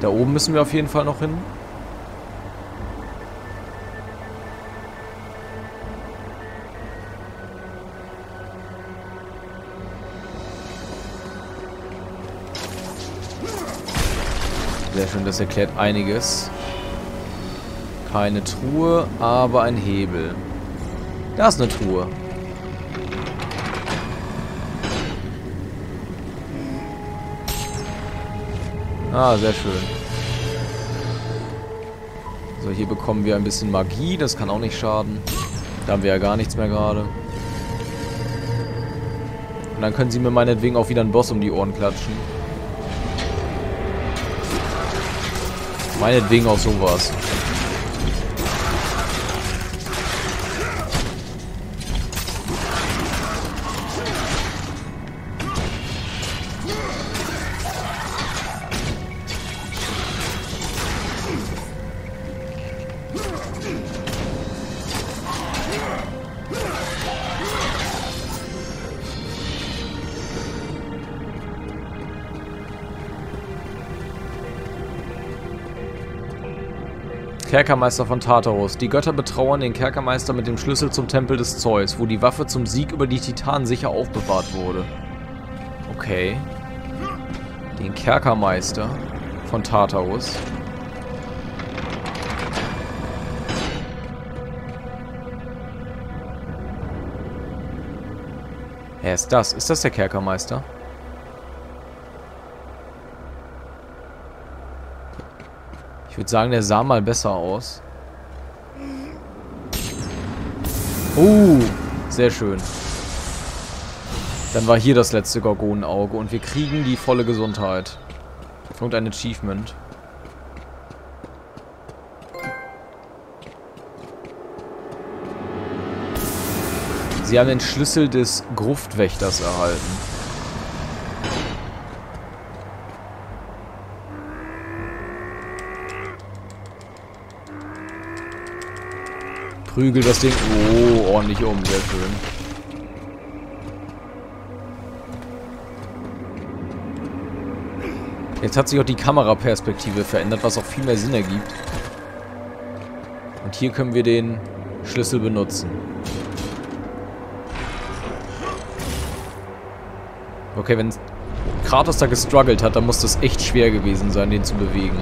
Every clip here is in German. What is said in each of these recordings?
Da oben müssen wir auf jeden Fall noch hin. Sehr schön, das erklärt einiges. Keine Truhe, aber ein Hebel. Da ist eine Truhe. Ah, sehr schön. So, hier bekommen wir ein bisschen Magie. Das kann auch nicht schaden. Da haben wir ja gar nichts mehr gerade. Und dann können sie mir meinetwegen auch wieder einen Boss um die Ohren klatschen. Meinetwegen auch sowas. Kerkermeister von Tartarus. Die Götter betrauern den Kerkermeister mit dem Schlüssel zum Tempel des Zeus, wo die Waffe zum Sieg über die Titanen sicher aufbewahrt wurde. Okay. Den Kerkermeister von Tartarus. Wer ist das? Ist das der Kerkermeister? Ich würde sagen, der sah mal besser aus. Sehr schön. Dann war hier das letzte Gorgonenauge und wir kriegen die volle Gesundheit. Und ein Achievement. Sie haben den Schlüssel des Gruftwächters erhalten. Prügel das Ding. Oh, ordentlich um. Sehr schön. Jetzt hat sich auch die Kameraperspektive verändert, was auch viel mehr Sinn ergibt. Und hier können wir den Schlüssel benutzen. Okay, wenn Kratos da gestruggelt hat, dann muss das echt schwer gewesen sein, den zu bewegen.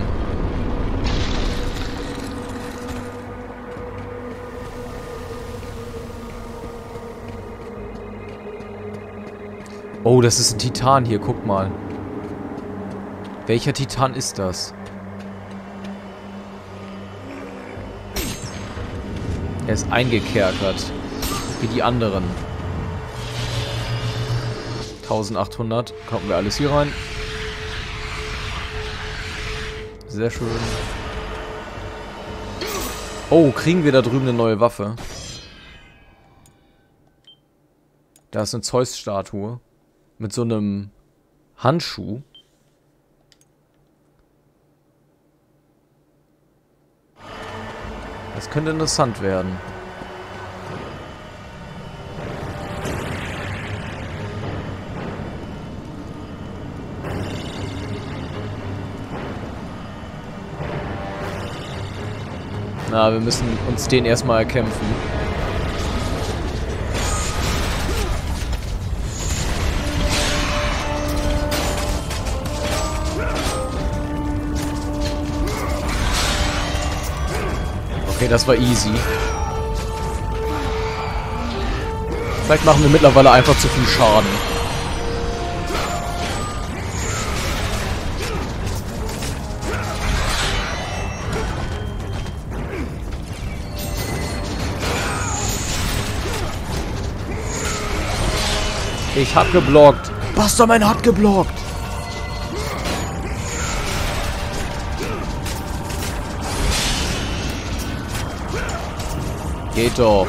Oh, das ist ein Titan hier, guck mal. Welcher Titan ist das? Er ist eingekerkert. Wie die anderen. 1800. Kommen wir alles hier rein. Sehr schön. Oh, kriegen wir da drüben eine neue Waffe? Da ist eine Zeus-Statue. Mit so einem Handschuh. Das könnte interessant werden. Na, wir müssen uns den erstmal erkämpfen. Okay, das war easy. Vielleicht machen wir mittlerweile einfach zu viel Schaden. Ich hab geblockt. Busterman hat geblockt. Geht doch.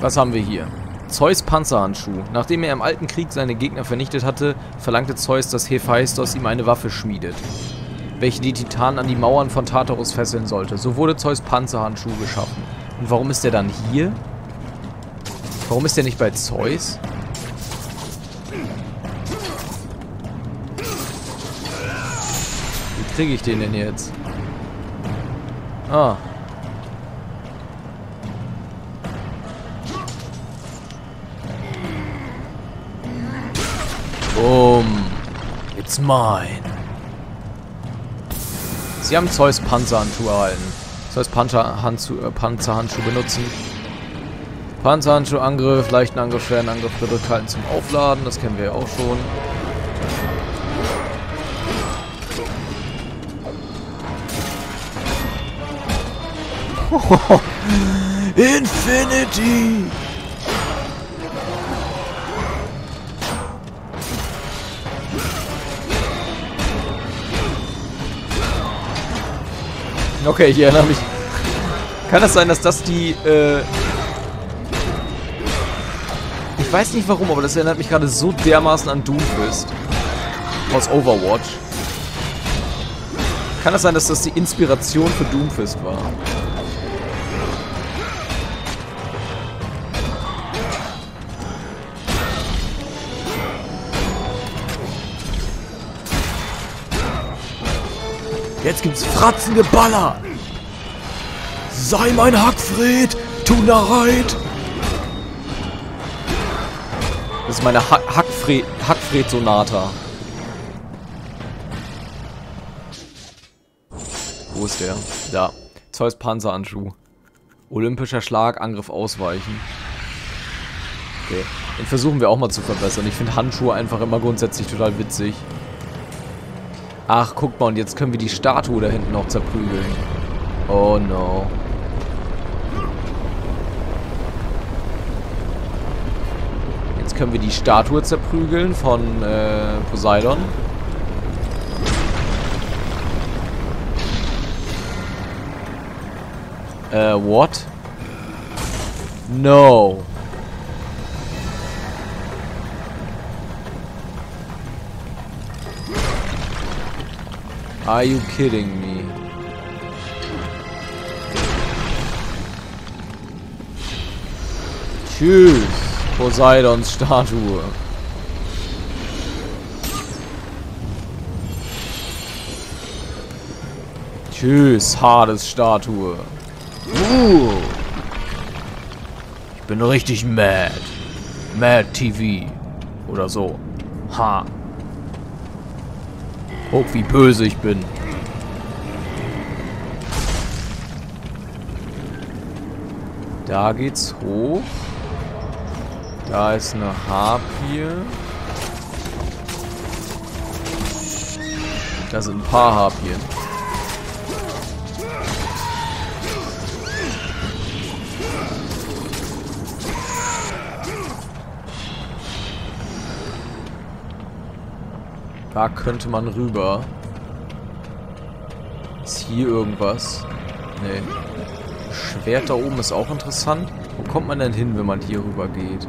Was haben wir hier? Zeus Panzerhandschuh. Nachdem er im alten Krieg seine Gegner vernichtet hatte, verlangte Zeus, dass Hephaistos ihm eine Waffe schmiedet, welche die Titanen an die Mauern von Tartarus fesseln sollte. So wurde Zeus Panzerhandschuh geschaffen. Und warum ist er dann hier? Warum ist der nicht bei Zeus? Wie kriege ich den denn jetzt? Ah. It's mine. Sie haben Zeus Panzerhandschuh erhalten. Zeus Panzerhandschuh benutzen. Panzerhandschuh Angriff, leichten Angriff, schweren Angriff, Rückhalten zum Aufladen. Das kennen wir ja auch schon. Hohoho. Infinity! Okay, ich erinnere mich. Kann das sein, dass das die... Ich weiß nicht warum, aber das erinnert mich gerade so dermaßen an Doomfist. Aus Overwatch. Kann das sein, dass das die Inspiration für Doomfist war? Jetzt gibt's Fratzengeballer! Sei mein Hackfred! Tunereit! Das ist meine Hackfred-Sonata. Wo ist der? Da. Zeus Panzerhandschuh. Olympischer Schlag, Angriff ausweichen. Okay. Den versuchen wir auch mal zu verbessern. Ich finde Handschuhe einfach immer grundsätzlich total witzig. Ach, guck mal, und jetzt können wir die Statue da hinten noch zerprügeln. Oh no. Jetzt können wir die Statue zerprügeln von Poseidon. What? No. Are you kidding me? Tschüss, Poseidons Statue. Tschüss, Hades Statue. Ich bin richtig mad. Mad TV. Oder so. Ha. Oh, wie böse ich bin. Da geht's hoch. Da ist eine Harpie. Da sind ein paar Harpien. Da könnte man rüber. Ist hier irgendwas? Nee. Schwert da oben ist auch interessant. Wo kommt man denn hin, wenn man hier rüber geht?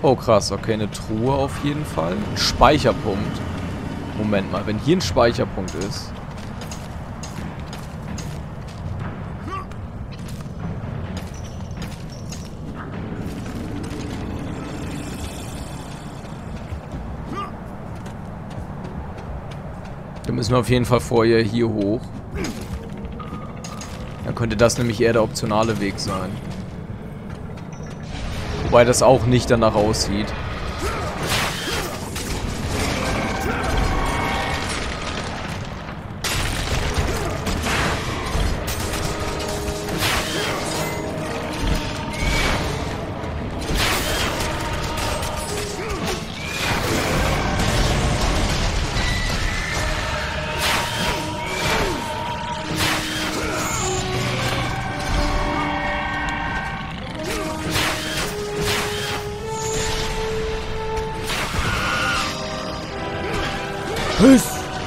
Oh krass, okay, eine Truhe auf jeden Fall. Ein Speicherpunkt. Moment mal, wenn hier ein Speicherpunkt ist... Müssen wir auf jeden Fall vorher hier hoch. Dann könnte das nämlich eher der optionale Weg sein. Wobei das auch nicht danach aussieht.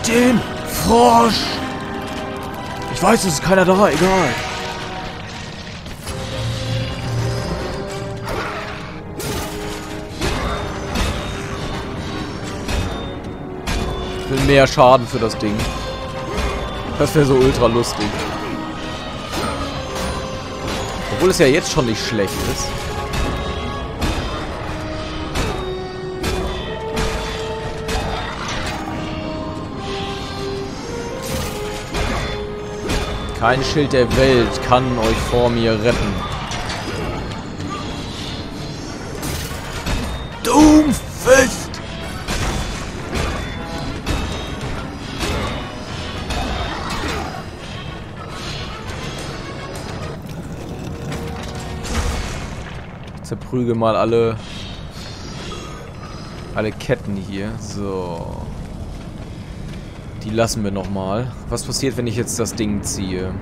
Den Frosch! Ich weiß, es ist keiner da, egal. Ich will mehr Schaden für das Ding. Das wäre so ultra lustig. Obwohl es ja jetzt schon nicht schlecht ist. Kein Schild der Welt kann euch vor mir retten. Doomfist! Zerprüge mal alle Ketten hier. So. Die lassen wir nochmal. Was passiert, wenn ich jetzt das Ding ziehe?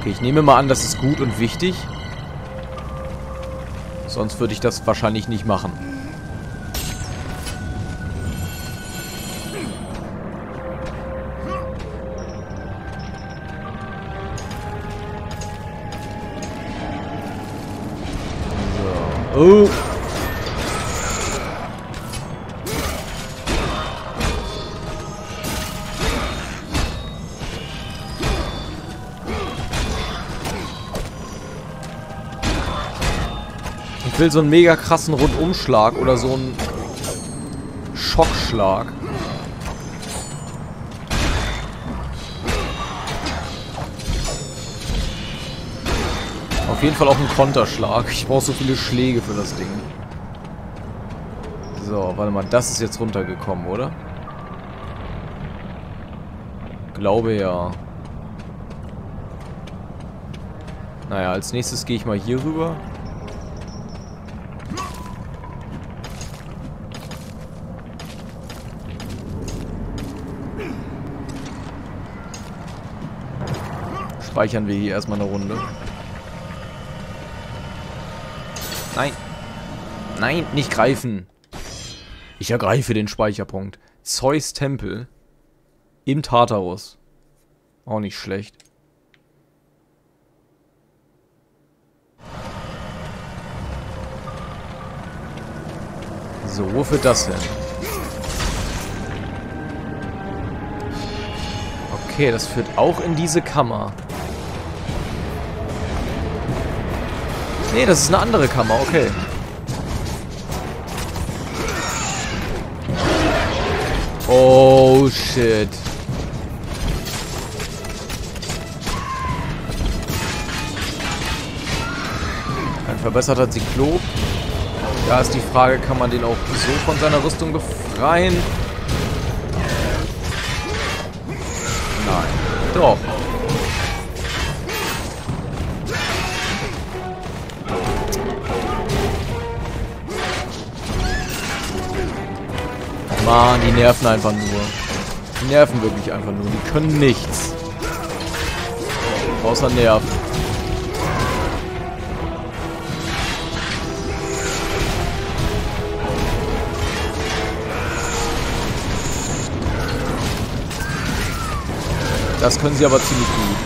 Okay, ich nehme mal an, das ist gut und wichtig. Sonst würde ich das wahrscheinlich nicht machen. Oh. Ich will so einen mega krassen Rundumschlag oder so einen Schockschlag. Auf jeden Fall auch ein Konterschlag. Ich brauche so viele Schläge für das Ding. So, warte mal, das ist jetzt runtergekommen, oder? Glaube ja. Naja, als nächstes gehe ich mal hier rüber. Speichern wir hier erstmal eine Runde. Nein. Nein, nicht greifen. Ich ergreife den Speicherpunkt. Zeus Tempel im Tartarus. Auch nicht schlecht. So, wo führt das hin? Okay, das führt auch in diese Kammer. Nee, das ist eine andere Kammer, okay. Oh, shit. Ein verbesserter Zyklop. Da ist die Frage, kann man den auch so von seiner Rüstung befreien? Nein. Doch. Mann, die nerven einfach nur. Die nerven wirklich einfach nur. Die können nichts. Außer nerven. Das können sie aber ziemlich gut.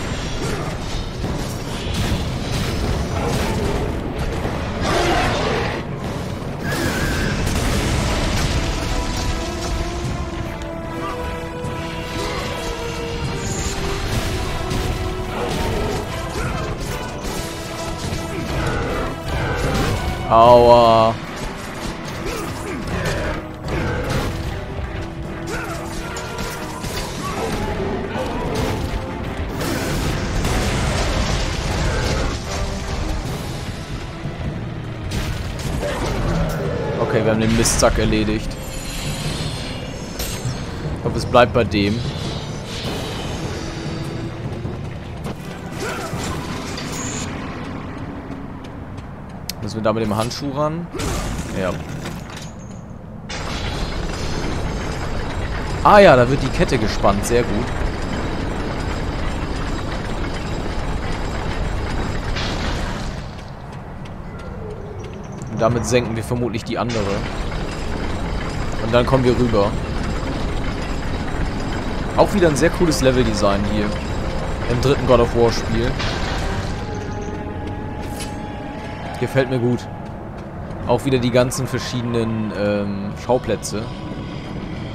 Aua. Okay, wir haben den Mistsack erledigt. Ich hoffe, es bleibt bei dem. Müssen wir da mit dem Handschuh ran? Ja. Ah ja, da wird die Kette gespannt. Sehr gut. Und damit senken wir vermutlich die andere. Und dann kommen wir rüber. Auch wieder ein sehr cooles Leveldesign hier im dritten God of War Spiel. Gefällt mir gut. Auch wieder die ganzen verschiedenen Schauplätze.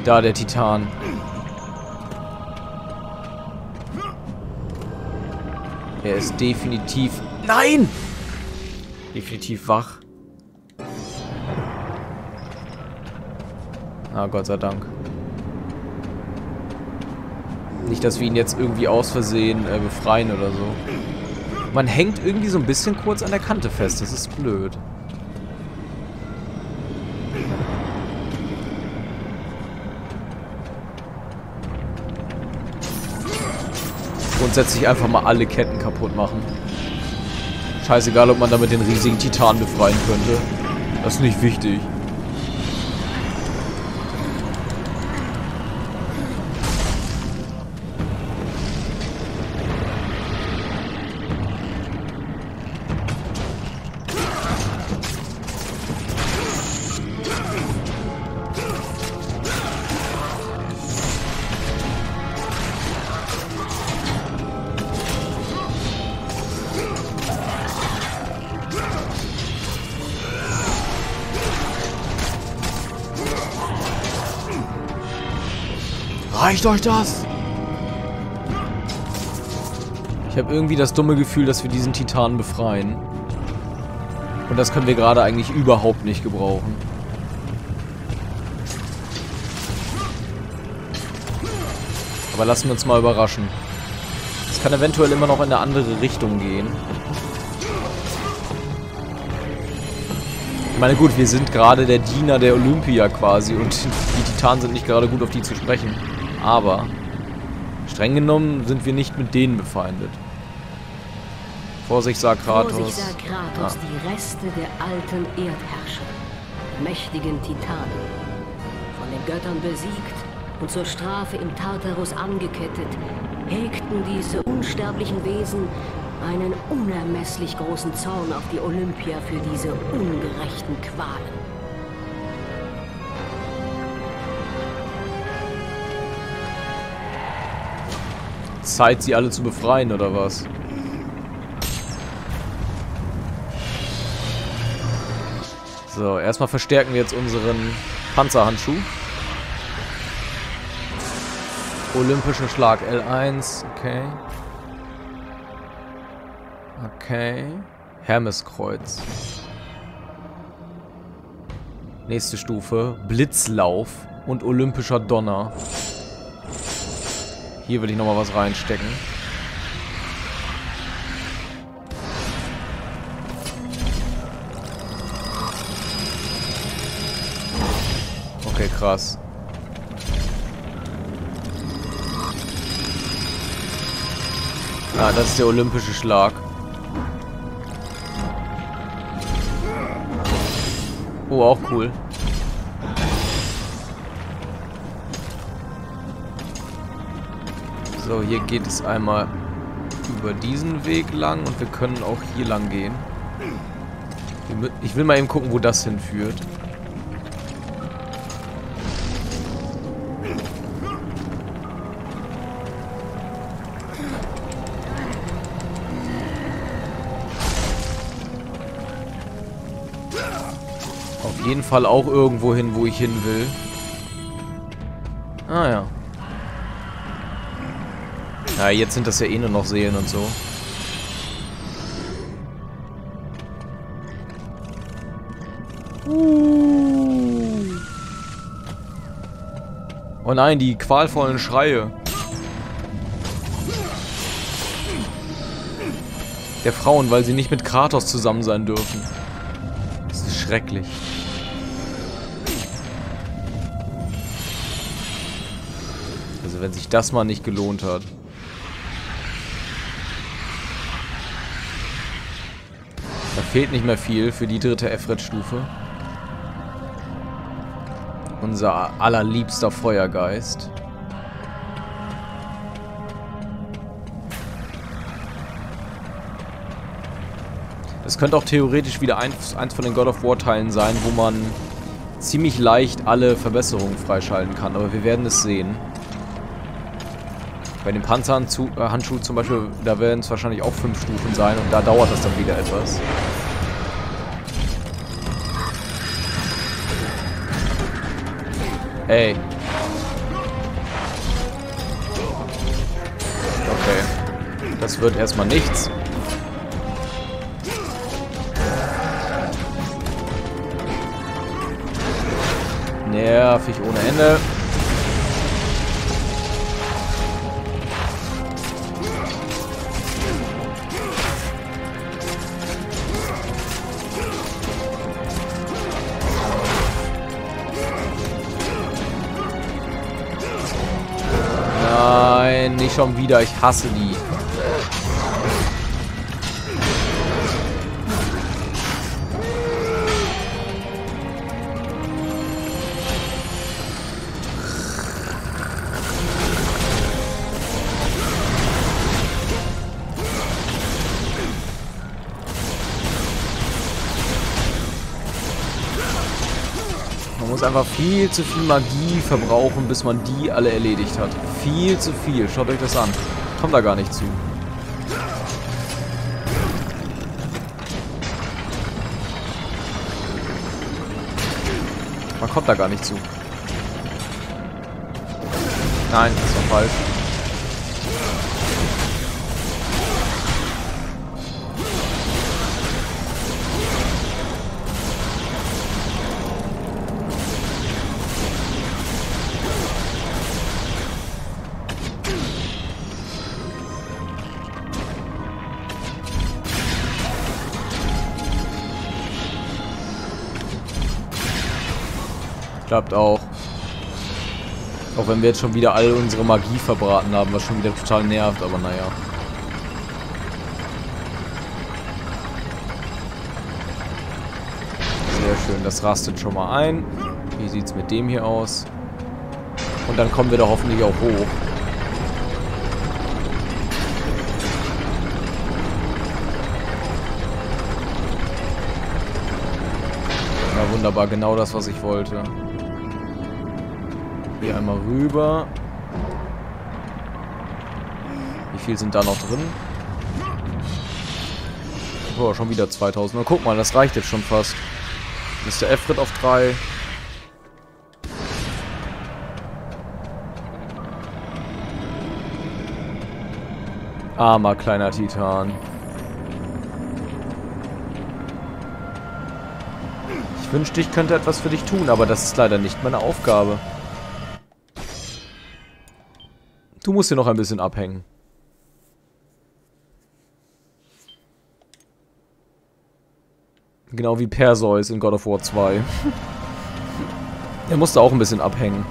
Da der Titan. Er ist definitiv... Nein! Definitiv wach. Ah, Gott sei Dank. Nicht, dass wir ihn jetzt irgendwie aus Versehen befreien oder so. Man hängt irgendwie so ein bisschen kurz an der Kante fest. Das ist blöd. Grundsätzlich einfach mal alle Ketten kaputt machen. Scheißegal, ob man damit den riesigen Titan befreien könnte. Das ist nicht wichtig. Reicht euch das? Ich habe irgendwie das dumme Gefühl, dass wir diesen Titan befreien. Und das können wir gerade eigentlich überhaupt nicht gebrauchen. Aber lassen wir uns mal überraschen. Es kann eventuell immer noch in eine andere Richtung gehen. Ich meine, gut, wir sind gerade der Diener der Olympia quasi und die Titanen sind nicht gerade gut auf die zu sprechen. Aber streng genommen sind wir nicht mit denen befeindet. Vorsicht, sah Kratos. Vorsicht, sah Kratos, ja. Die Reste der alten Erdherrscher, mächtigen Titanen, von den Göttern besiegt und zur Strafe im Tartarus angekettet, hegten diese unsterblichen Wesen einen unermesslich großen Zorn auf die Olympia für diese ungerechten Qualen. Zeit, sie alle zu befreien, oder was? So, erstmal verstärken wir jetzt unseren Panzerhandschuh. Olympischer Schlag L1, okay. Okay. Hermeskreuz. Nächste Stufe. Blitzlauf und Olympischer Donner. Hier will ich nochmal was reinstecken. Okay, krass. Ah, das ist der olympische Schlag. Oh, auch cool. So, hier geht es einmal über diesen Weg lang und wir können auch hier lang gehen. Ich will mal eben gucken, wo das hinführt. Auf jeden Fall auch irgendwo hin, wo ich hin will. Ah ja. Ja, jetzt sind das ja eh nur noch Seelen und so. Oh nein, die qualvollen Schreie. Der Frauen, weil sie nicht mit Kratos zusammen sein dürfen. Das ist schrecklich. Also wenn sich das mal nicht gelohnt hat. Fehlt nicht mehr viel für die dritte Efred-Stufe. Unser allerliebster Feuergeist. Das könnte auch theoretisch wieder eins von den God of War-Teilen sein, wo man ziemlich leicht alle Verbesserungen freischalten kann. Aber wir werden es sehen. Bei dem Panzerhandschuh zum Beispiel, da werden es wahrscheinlich auch 5 Stufen sein und da dauert das dann wieder etwas. Ey. Okay. Das wird erstmal nichts. Nervig ohne Ende. Nein, nicht schon wieder. Ich hasse die. Einfach viel zu viel Magie verbrauchen, bis man die alle erledigt hat. Viel zu viel. Schaut euch das an. Kommt da gar nicht zu. Man kommt da gar nicht zu. Nein, das war falsch. Klappt auch. Auch wenn wir jetzt schon wieder all unsere Magie verbraten haben, was schon wieder total nervt, aber naja. Sehr schön, das rastet schon mal ein. Wie sieht es mit dem hier aus? Und dann kommen wir da hoffentlich auch hoch. Ja, wunderbar, genau das, was ich wollte. Hier einmal rüber. Wie viel sind da noch drin? Oh, schon wieder 2000. Na, guck mal, das reicht jetzt schon fast. Mr. Efrit auf 3. Armer kleiner Titan. Ich wünschte, ich könnte etwas für dich tun, aber das ist leider nicht meine Aufgabe. Du musst hier noch ein bisschen abhängen. Genau wie Perseus in God of War 2. Er musste auch ein bisschen abhängen.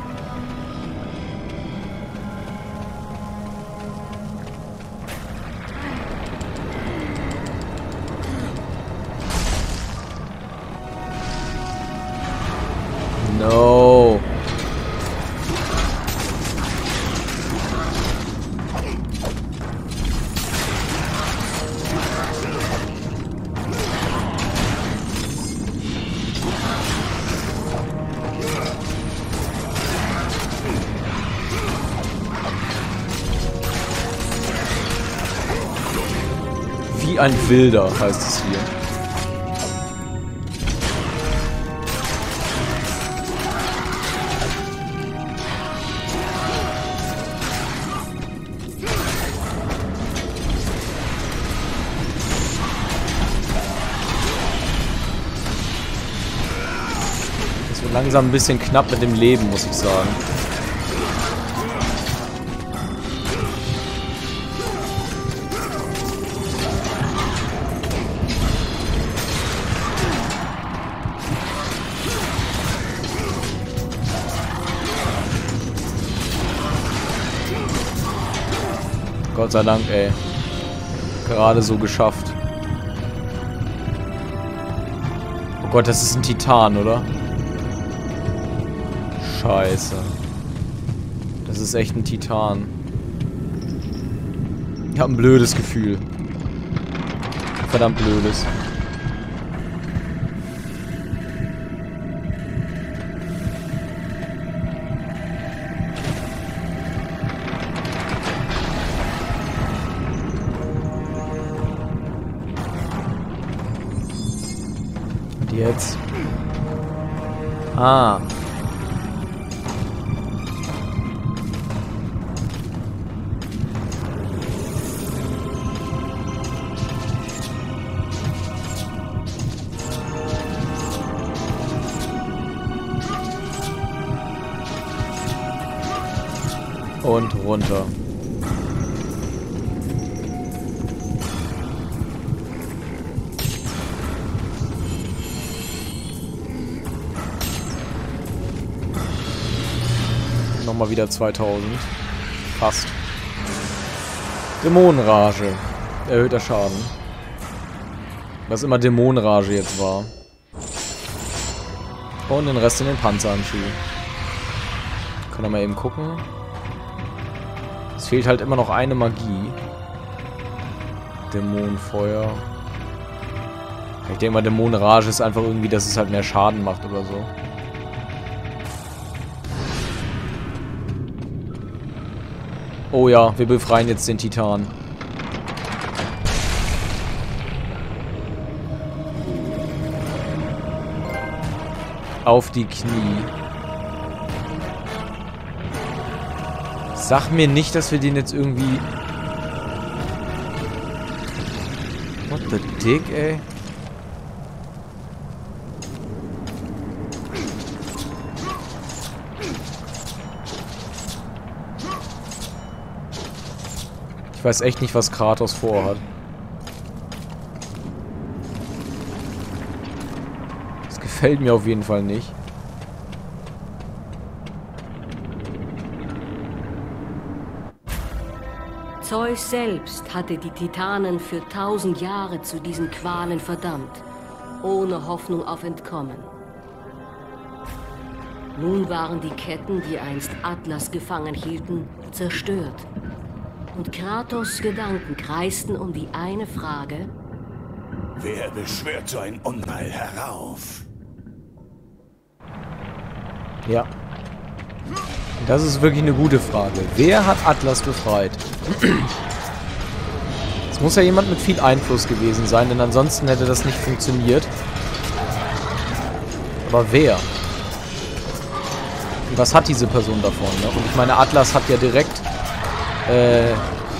No. Wie ein Wilder heißt es hier. Langsam ein bisschen knapp mit dem Leben, muss ich sagen. Gott sei Dank, ey. Gerade so geschafft. Oh Gott, das ist ein Titan, oder? Scheiße. Das ist echt ein Titan. Ich habe ein blödes Gefühl. Verdammt blödes. jetzt? Ah. Und runter. Nochmal wieder 2000. Fast. Dämonenrage. Erhöhter Schaden. Was immer Dämonenrage jetzt war. Und den Rest in den Panzerhandschuh. Können wir mal eben gucken. Es fehlt halt immer noch eine Magie. Dämonenfeuer. Ich denke mal, Dämonenrage ist einfach irgendwie, dass es halt mehr Schaden macht oder so. Oh ja, wir befreien jetzt den Titan. Auf die Knie. Sag mir nicht, dass wir den jetzt irgendwie... What the dick, ey? Ich weiß echt nicht, was Kratos vorhat. Das gefällt mir auf jeden Fall nicht. Zeus selbst hatte die Titanen für 1000 Jahre zu diesen Qualen verdammt, ohne Hoffnung auf Entkommen. Nun waren die Ketten, die einst Atlas gefangen hielten, zerstört. Und Kratos' Gedanken kreisten um die eine Frage: Wer beschwört so ein Unheil herauf? Ja. Das ist wirklich eine gute Frage. Wer hat Atlas befreit? Es muss ja jemand mit viel Einfluss gewesen sein, denn ansonsten hätte das nicht funktioniert. Aber wer? Und was hat diese Person davon? Ne? Und ich meine, Atlas hat ja direkt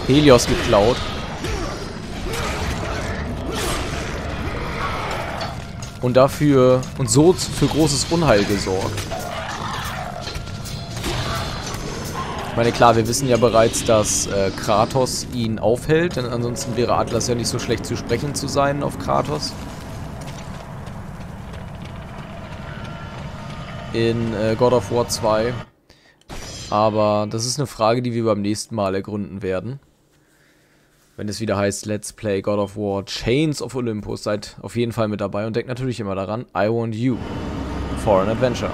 Helios geklaut. Und dafür und so für großes Unheil gesorgt. Ich meine, klar, wir wissen ja bereits, dass Kratos ihn aufhält, denn ansonsten wäre Atlas ja nicht so schlecht zu sprechen zu sein auf Kratos. In God of War 2. Aber das ist eine Frage, die wir beim nächsten Mal ergründen werden. Wenn es wieder heißt, Let's Play God of War Chains of Olympus, seid auf jeden Fall mit dabei und denkt natürlich immer daran, I want you for an adventure.